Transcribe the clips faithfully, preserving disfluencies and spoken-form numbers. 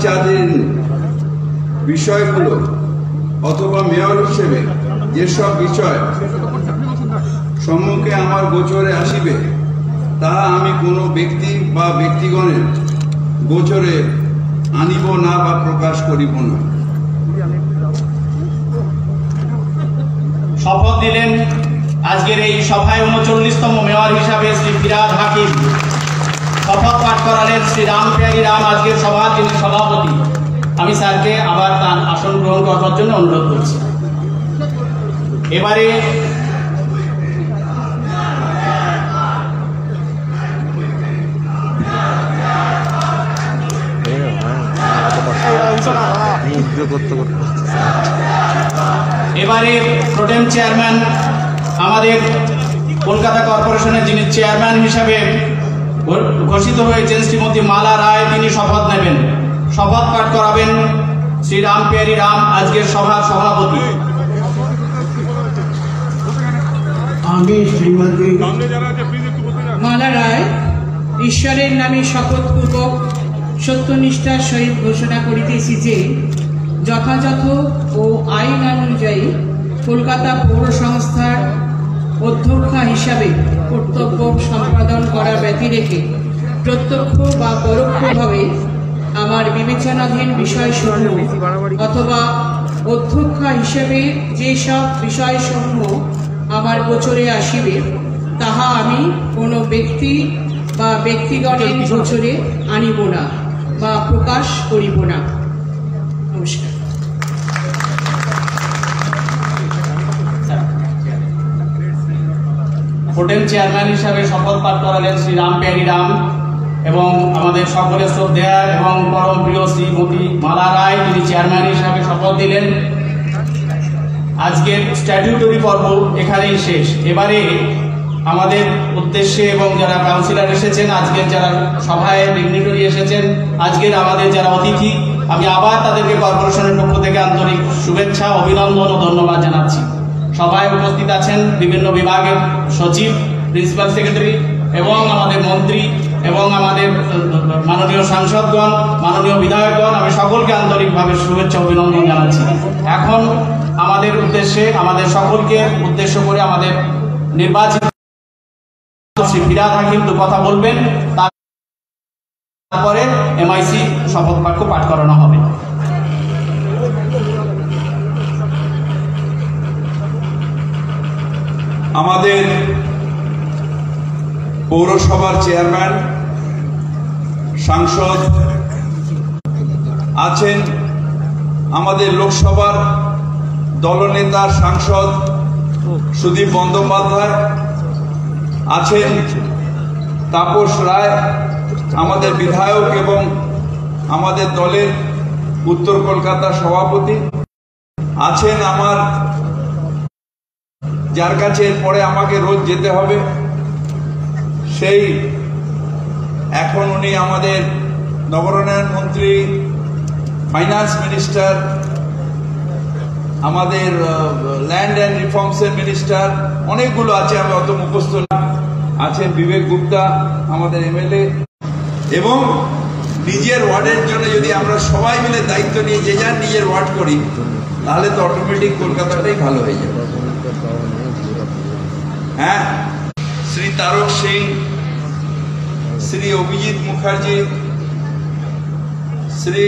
বিচারের বিষয়গুলো অথবা মেয়র হিসেবে যেসব বিষয় সম্মুখে আমার গোচরে আসিবে তা আমি কোনো ব্যক্তি বা ব্যক্তিগণের গোচরে আনিব না বা প্রকাশ করিব না। শপথ দিলেন আজকের এই সভায় ঊনচল্লিশতম মেয়র হিসাবে শ্রী ফিরহাদ হাকিম। শপথ পাঠ করালেন শ্রী রাম প্যারি রাম, আজকের সভার যিনি সভাপতি। আমি স্যারকে আবার তার আসন গ্রহণ করার জন্য অনুরোধ করছি। এবারে এবারে প্রোটেম চেয়ারম্যান আমাদের কলকাতা কর্পোরেশনের যিনি চেয়ারম্যান হিসাবে ঘোষিত হয়েছেন শ্রীমতী মালা রায়, তিনি শপথ নেবেন। শপথ পাঠ করাবেন শ্রী রাম পেয়ারি রাম, আজকের সভার সভাপতি। আমি শ্রীমতী মালা রায় ঈশ্বরের নামে শপথপূর্বক সত্যনিষ্ঠার সহিত ঘোষণা করিতেছি যে যথাযথ ও আইন অনুযায়ী কলকাতা পৌর সংস্থার অধ্যক্ষা হিসাবে কর্তব্য সম্পাদন করা ব্যতি রেখে প্রত্যক্ষ বা পরোক্ষভাবে আমার বিবেচনাধীন বিষয়সমূহ অথবা অধ্যক্ষা হিসেবে যেসব বিষয়সমূহ আমার গোচরে আসিবে তাহা আমি কোনো ব্যক্তি বা ব্যক্তিগণের গোচরে আনিব না বা প্রকাশ করিব না। নমস্কার। হোটেল চেয়ারম্যান হিসাবে শপথ পাঠ করালেন শ্রী রাম প্যারি রাম এবং আমাদের সকলের শ্রদ্ধেয় এবং পরম প্রিয় শ্রীমতী মালা রায়, তিনি চেয়ারম্যান হিসাবে শপথ দিলেন। আজকের স্ট্যাটিউটরি পর্ব এখানেই শেষ। এবারে আমাদের উদ্দেশ্যে এবং যারা কাউন্সিলর এসেছেন, আজকের যারা সভায় ডিগনিটরি এসেছেন, আজকের আমাদের যারা অতিথি, আমি আবার তাদেরকে কর্পোরেশনের পক্ষ থেকে আন্তরিক শুভেচ্ছা, অভিনন্দন ও ধন্যবাদ জানাচ্ছি। সভায় উপস্থিত আছেন বিভিন্ন বিভাগের সচিব, প্রিন্সিপাল সেক্রেটারি এবং আমাদের মন্ত্রী এবং আমাদের মাননীয় সাংসদগণ, মাননীয় বিধায়কগণ, আমি সকলকে আন্তরিকভাবে শুভেচ্ছা অভিনন্দন জানাচ্ছি। এখন আমাদের উদ্দেশ্যে, আমাদের সকলকে উদ্দেশ্য করে আমাদের নির্বাচিত শ্রী ফিরহাদ হাকিম দু কথা বলবেন, তারপরে এমআইসি শপথ বাক্য পাঠ করানো হবে। আমাদের পৌরসভার চেয়ারম্যান, সাংসদ আছেন, আমাদের লোকসভার দলনেতা সাংসদ সুদীপ বন্দ্যোপাধ্যায় আছেন, তাপস রায় আমাদের বিধায়ক এবং আমাদের দলের উত্তর কলকাতা সভাপতি আছেন, আমার যার কাছে পরে আমাকে রোজ যেতে হবে সেই, এখন উনি আমাদের নগরোন্নয়ন মন্ত্রী, ফাইন্যান্স মিনিস্টার, আমাদের ল্যান্ড অ্যান্ড রিফর্মসের মিনিস্টার, অনেকগুলো আছে, আমি অত মুখস্থ না। আছেন বিবেক গুপ্তা আমাদের এমএলএ, এবং নিজের ওয়ার্ডের জন্য যদি আমরা সবাই মিলে দায়িত্ব নিয়ে যে যার নিজের ওয়ার্ড করি তাহলে তো অটোমেটিক কলকাতাটাই ভালো হয়ে যাবে। হ্যাঁ, শ্রী তারক সিং, শ্রী অভিজিৎ মুখার্জি, শ্রী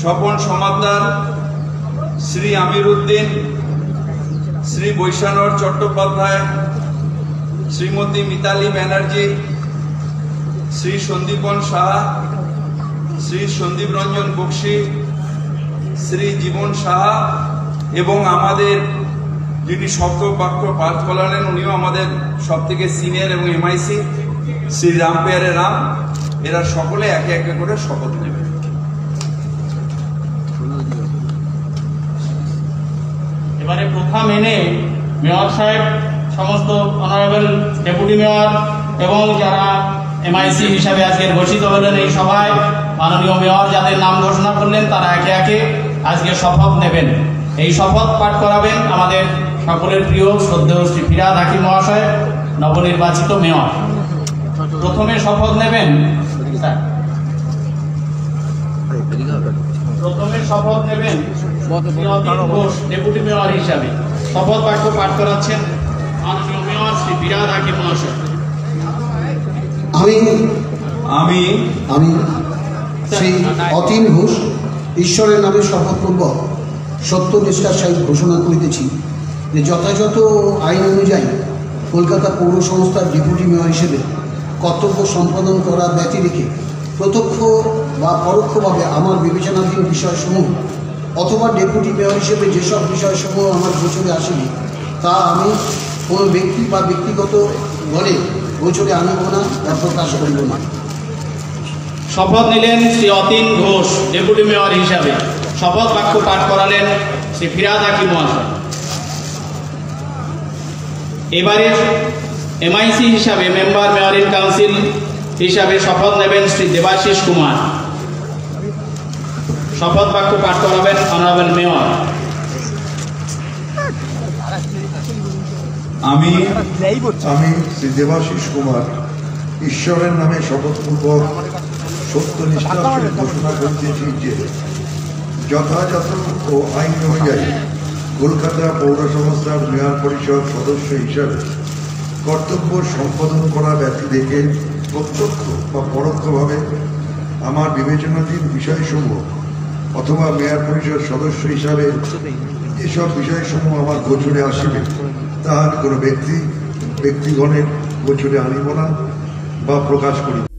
স্বপন সমাদ্দার, শ্রী আমির উদ্দিন, শ্রী বৈষ্ণব চট্টোপাধ্যায়, শ্রীমতী মিতালি ব্যানার্জি, শ্রী সন্দীপন শাহ, শ্রী সন্দীপ রঞ্জন বক্সি, শ্রী জীবন শাহ, এবং আমাদের যিনি শব্দ বাক্য পাঠ করালেন উনিও আমাদের সব থেকে সিনিয়র এবং এমআইসি শ্রী রাম পেয়ারে রাম, এরা সকলে একে একে করে শপথ নেবেন। এবারে প্রথা মেনে মেয়র সাহেব, সমস্ত অনারেবল ডেপুটি মেয়র এবং যারা এমআইসি হিসাবে আজকে ঘোষিত হলেন এই সভায়, মাননীয় মেয়র যাদের নাম ঘোষণা করলেন তারা একে একে আজকে শপথ নেবেন। এই শপথ পাঠ করাবেন আমাদের সকলের প্রিয় শ্রদ্ধেয় শ্রী ফিরহাদ হাকিম মহাশয়, নবনির্বাচিত মেয়র। প্রথমে শপথ নেবেন প্রথমে শপথ নেবেন অতীন ঘোষ ডেপুটি মেয়র হিসাবে। শপথ বাক্য পাঠ করাচ্ছেন মাননীয় মেয়র শ্রী ফিরহাদ হাকিম মহাশয়। আমি আমি আমি শ্রী অতীন ঘোষ ঈশ্বরের নামে শপথপূর্বক সত্যনিষ্ঠার সহিত ঘোষণা করিতেছি যে যথাযথ আইন অনুযায়ী কলকাতা পৌর সংস্থার ডেপুটি মেয়র হিসেবে কর্তব্য সম্পাদন করা ব্যতিরেকে প্রত্যক্ষ বা পরোক্ষভাবে আমার বিবেচনাধীন বিষয়সমূহ অথবা ডেপুটি মেয়র হিসেবে যেসব বিষয়সমূহ আমার গোচরে আসেনি তা আমি কোনো ব্যক্তি বা ব্যক্তিগত বলে গোচরে আনব না বা প্রকাশ করব না। শপথ নিলেন শ্রী অতীন ঘোষ ডেপুটি মেয়র হিসাবে। শপথ বাক্য পাঠ করালেন শ্রী ফিরহাদ হাকিম মহাশয়। এবারে এমআইসি হিসাবে মেম্বার মেয়র ইন কাউন্সিল হিসাবে শপথ নেবেন শ্রী দেবাশিস কুমার। শপথ বাক্য পাঠ করাবেন অনারেবল মেয়র। আমি আমি শ্রী দেবাশিস কুমার ঈশ্বরের নামে শপথপূর্বক সত্যনিষ্ঠার সহিত ঘোষণা করিতেছি যে যথাযথ ও আইন অনুযায়ী কলকাতা পৌর সংস্থার মেয়র পরিষদ সদস্য হিসাবে কর্তব্য সম্পাদন করা ব্যক্তিদেরকে প্রত্যক্ষ বা পরোক্ষভাবে আমার বিবেচনাধীন বিষয়সমূহ অথবা মেয়র পরিষদ সদস্য হিসাবে যেসব বিষয়সমূহ আমার গোচরে আসবে তা আমি কোনো ব্যক্তি ব্যক্তিগণের গোচরে আনিব না বা প্রকাশ করিব।